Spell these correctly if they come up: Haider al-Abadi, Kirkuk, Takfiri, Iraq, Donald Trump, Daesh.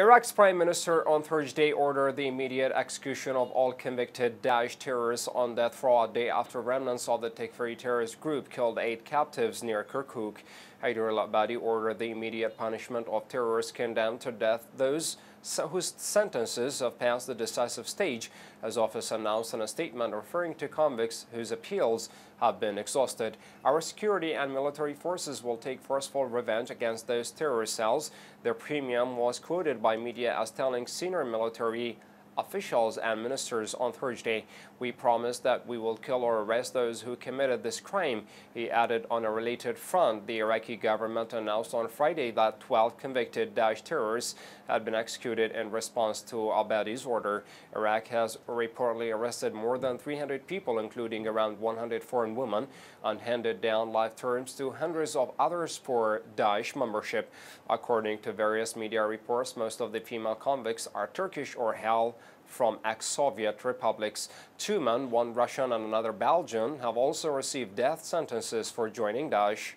Iraq's Prime Minister on Thursday ordered the immediate execution of all convicted Daesh terrorists on death row a day after remnants of the Takfiri terrorist group killed 8 captives near Kirkuk. Haider al-Abadi ordered the immediate punishment of terrorists condemned to death, those whose sentences have passed the decisive stage, as office announced in a statement referring to convicts whose appeals have been exhausted. Our security and military forces will take forceful revenge against those terrorist cells. Their premium was quoted by media as telling senior military officials and ministers on Thursday. "We promise that we will kill or arrest those who committed this crime," he added. On a related front, the Iraqi government announced on Friday that 12 convicted Daesh terrorists had been executed in response to Abadi's order. Iraq has reportedly arrested more than 300 people, including around 100 foreign women, and handed down life terms to hundreds of others for Daesh membership. According to various media reports, most of the female convicts are Turkish or held from ex-Soviet republics. 2 men, 1 Russian and another Belgian, have also received death sentences for joining Daesh.